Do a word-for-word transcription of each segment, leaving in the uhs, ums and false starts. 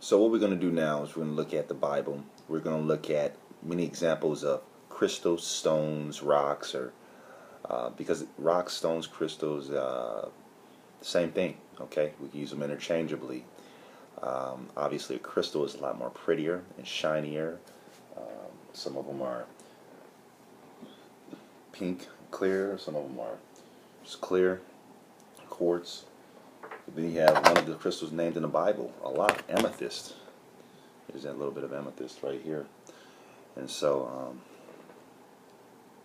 So what we're going to do now is we're going to look at the Bible. We're going to look at many examples of crystals, stones, rocks, or uh, because rocks, stones, crystals, uh, same thing. Okay, we can use them interchangeably. Um, obviously, a crystal is a lot more prettier and shinier. Um, some of them are pink, clear. Some of them are just clear, quartz. Then you have one of the crystals named in the Bible a lot, amethyst. There's that little bit of amethyst right here. And so, um,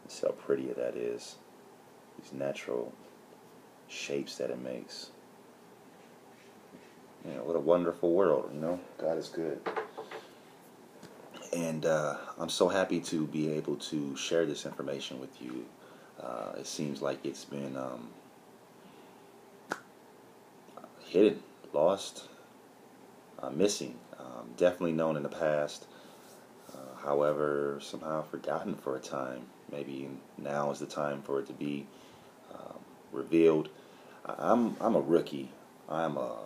see how pretty that is. These natural shapes that it makes. You know, what a wonderful world, you know? God is good. And uh, I'm so happy to be able to share this information with you. Uh, it seems like it's been um, hidden, lost, uh, missing, um, definitely known in the past, uh, however, somehow forgotten for a time. Maybe now is the time for it to be um, revealed. I'm I'm a rookie. I'm a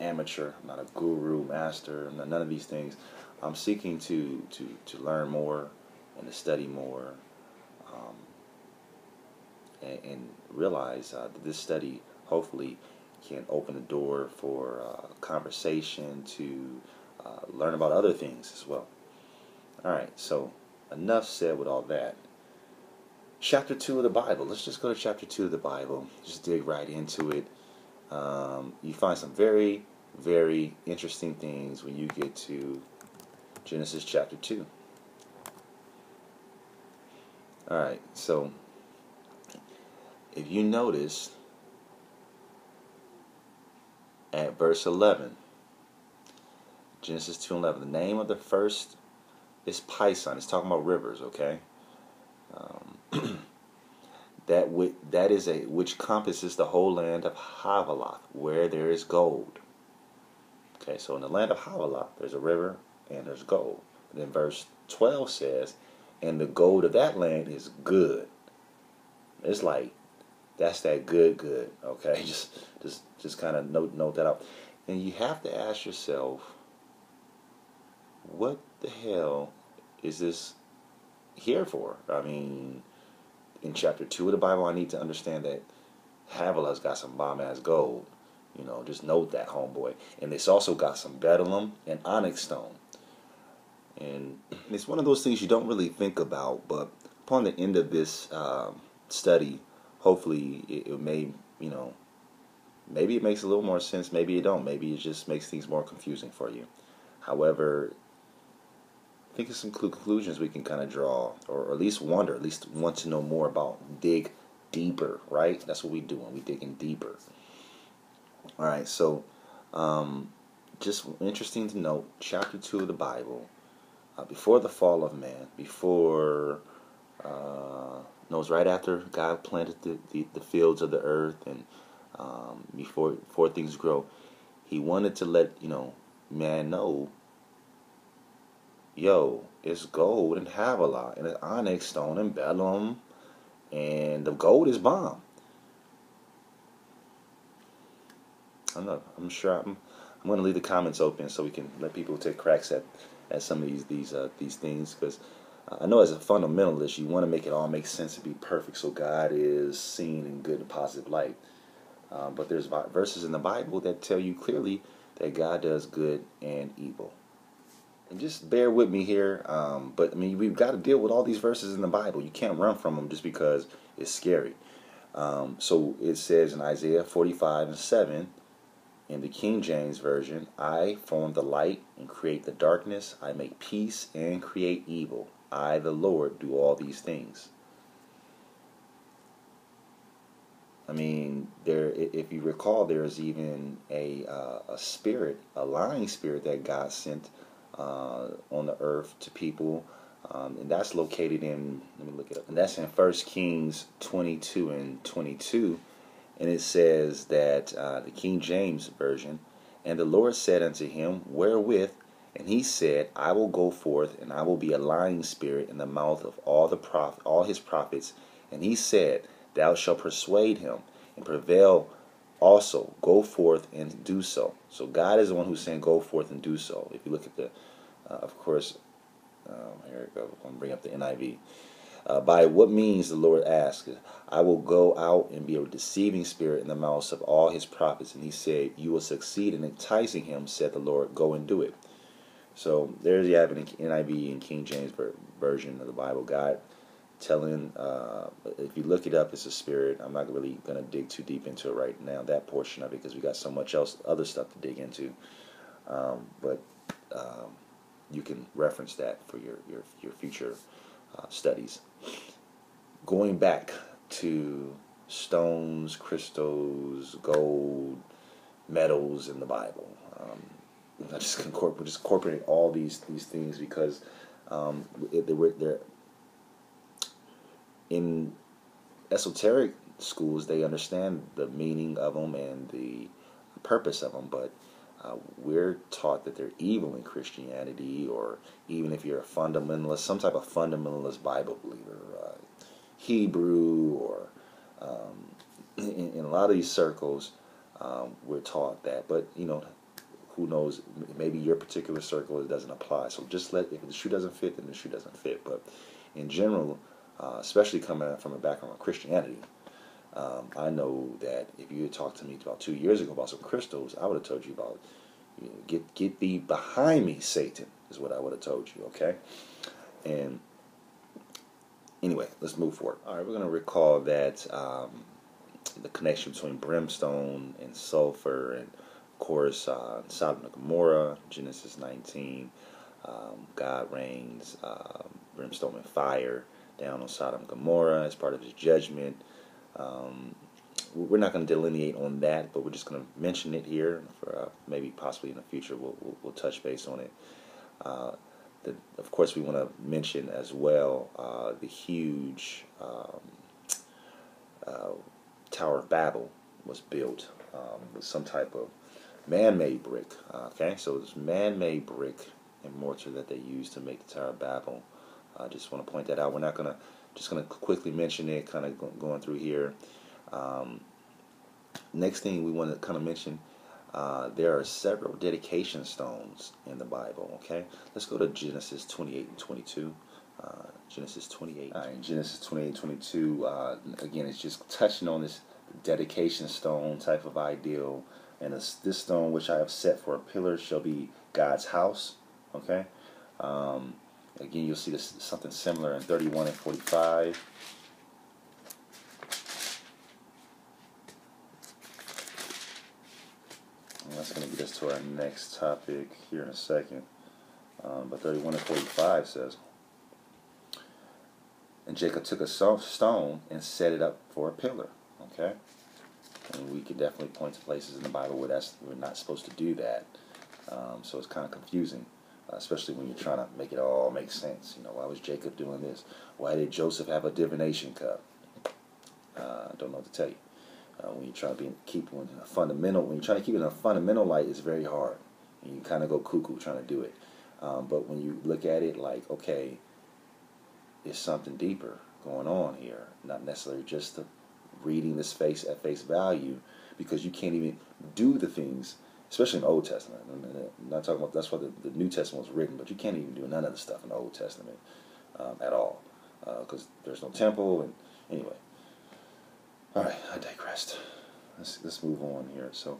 amateur. I'm not a guru, master. Not, none of these things. I'm seeking to to to learn more and to study more, um, and, and realize uh, that this study hopefully can open the door for uh, conversation, to uh, learn about other things as well. Alright, so enough said with all that. Chapter two of the Bible. Let's just go to chapter two of the Bible. Just dig right into it. Um, you find some very, very interesting things when you get to Genesis chapter two. Alright, so if you notice, at verse eleven, Genesis two eleven, the name of the first is Pison. It's talking about rivers, okay? Um, that that is a which encompasses the whole land of Havilath, where there is gold. Okay, so in the land of Havilath, there's a river and there's gold. And then verse twelve says, and the gold of that land is good. It's like, that's that good, good. Okay, just, just, just kind of note, note that out. And you have to ask yourself, what the hell is this here for? I mean, in chapter two of the Bible, I need to understand that Havilath's got some bomb ass gold. You know, just note that, homeboy. And it's also got some bdellium and onyx stone. And it's one of those things you don't really think about, but upon the end of this um, study, hopefully it, it may, you know, maybe it makes a little more sense, maybe it don't, maybe it just makes things more confusing for you. However, I think there's some conclusions we can kind of draw, or, or at least wonder, at least want to know more about, dig deeper, right? That's what we do when we digging deeper. All right, so um, just interesting to note, chapter two of the Bible, uh, before the fall of man, before... Uh, No, it's right after God planted the, the, the fields of the earth, and um, before before things grow, He wanted to let you know, man, know, yo, it's gold in Havilah, and it's onyx stone and bdellium, and the gold is bomb. I'm not, I'm sure I'm I'm gonna leave the comments open so we can let people take cracks at at some of these these uh, these things, because I know as a fundamentalist, you want to make it all make sense and be perfect, so God is seen in good and positive light. Uh, but there's verses in the Bible that tell you clearly that God does good and evil. And just bear with me here, um, but I mean, we've got to deal with all these verses in the Bible. You can't run from them just because it's scary. Um, so it says in Isaiah forty-five and seven, in the King James Version, I form the light and create the darkness. I make peace and create evil. I, the Lord, do all these things. I mean, there. If you recall, there is even a uh, a spirit, a lying spirit that God sent uh, on the earth to people, um, and that's located in. Let me look it up. And that's in First Kings twenty-two and twenty-two, and it says that uh, the King James Version, and the Lord said unto him, wherewith. And he said, I will go forth, and I will be a lying spirit in the mouth of all the prophet, all his prophets. And he said, thou shalt persuade him, and prevail also go forth and do so. So God is the one who's saying go forth and do so. If you look at the, uh, of course, um, here we go. I'm going to bring up the N I V. Uh, by what means, the Lord asked, I will go out and be a deceiving spirit in the mouths of all his prophets. And he said, you will succeed in enticing him, said the Lord, go and do it. So there you have an N I V and King James version of the Bible. God telling, uh, if you look it up, it's a spirit. I'm not really going to dig too deep into it right now, that portion of it, because we got so much else, other stuff to dig into. Um, but um, you can reference that for your, your, your future Uh, studies. Going back to stones, crystals, gold, metals in the Bible. Um, I just incorporate, we're just incorporating all these these things because um, it, they were they're in esoteric schools. They understand the meaning of them and the purpose of them, but Uh, we're taught that they're evil in Christianity, or even if you're a fundamentalist, some type of fundamentalist Bible believer, uh, Hebrew, or um, in, in a lot of these circles, um, we're taught that. But, you know, who knows, maybe your particular circle it doesn't apply. So just let, if the shoe doesn't fit, then the shoe doesn't fit. But in general, uh, especially coming from a background of Christianity, Um, I know that if you had talked to me about two years ago about some crystals, I would have told you about, you know, get get thee behind me, Satan, is what I would have told you, okay? And anyway, let's move forward. All right, we're going to recall that um, the connection between brimstone and sulfur and, of course, uh, Sodom and Gomorrah, Genesis nineteen, um, God rains uh, brimstone and fire down on Sodom and Gomorrah as part of his judgment. Um, we're not going to delineate on that, but we're just going to mention it here. For uh, maybe possibly in the future, we'll we'll, we'll touch base on it. Uh, the, of course, we want to mention as well uh, the huge um, uh, Tower of Babel was built um, with some type of man-made brick. Uh, okay, so it's man-made brick and mortar that they used to make the Tower of Babel. I uh, just want to point that out. We're not going to. Just going to quickly mention it, kind of going through here. Um, next thing we want to kind of mention, uh, there are several dedication stones in the Bible, okay? Let's go to Genesis twenty-eight and twenty-two. Uh, Genesis twenty-eight. All right, Genesis twenty-eight and twenty-two, uh, again, it's just touching on this dedication stone type of ideal. And this, this stone which I have set for a pillar shall be God's house, okay? Um... Again, you'll see this something similar in thirty-one and forty-five. And that's going to get us to our next topic here in a second. Um, but thirty-one and forty-five says, and Jacob took a stone and set it up for a pillar. Okay? And we could definitely point to places in the Bible where that's, we're not supposed to do that. Um, so it's kind of confusing. Uh, especially when you're trying to make it all make sense. You know, why was Jacob doing this? Why did Joseph have a divination cup? I uh, don't know what to tell you. Uh, when you're trying to be, keep in a fundamental, when you're trying to keep it in a fundamental light, it's very hard. And you kind of go cuckoo trying to do it. Um, but when you look at it like, okay, there's something deeper going on here. Not necessarily just the reading this face at face value, because you can't even do the things. Especially in the Old Testament. I'm not talking about, that's why the, the New Testament was written, but you can't even do none of the stuff in the Old Testament um, at all, because uh, there's no temple. And anyway, all right, I digressed. Let's let's move on here. So,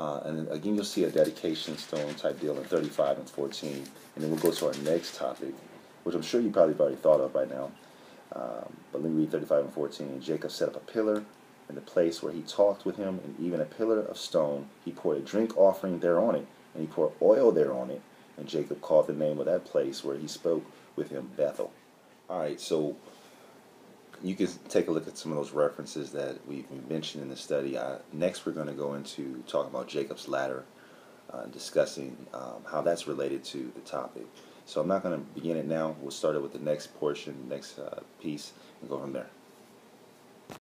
uh, and then again, you'll see a dedication stone type deal in thirty-five and fourteen, and then we'll go to our next topic, which I'm sure you probably have already thought of by now. Um, but let me read thirty-five and fourteen. And Jacob set up a pillar in the place where he talked with him, and even a pillar of stone, he poured a drink offering there on it, and he poured oil there on it, and Jacob called the name of that place where he spoke with him Bethel. All right, so you can take a look at some of those references that we've mentioned in the study. I, next, we're going to go into talking about Jacob's ladder, uh, discussing um, how that's related to the topic. So I'm not going to begin it now. We'll start it with the next portion, next uh, piece, and go from there.